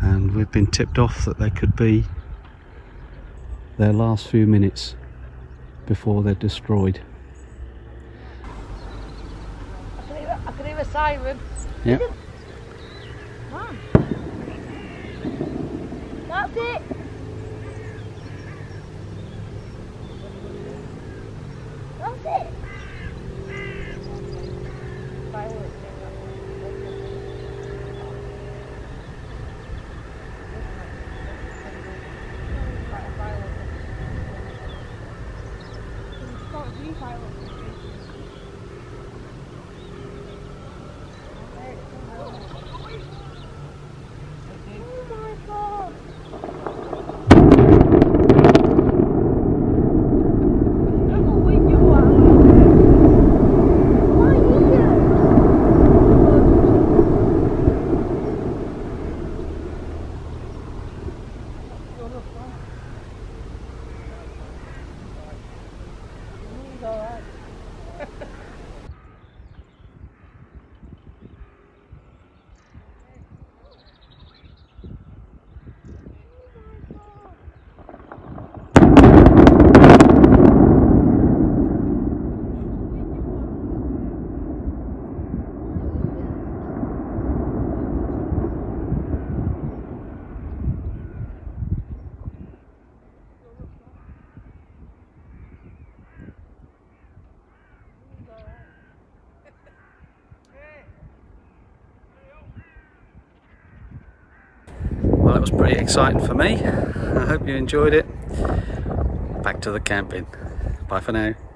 And we've been tipped off that they could be their last few minutes before they're destroyed. I can hear a siren. Yep. Come on. That's it. That's it. Well, that was pretty exciting for me. I hope you enjoyed it. Back to the camping. Bye for now.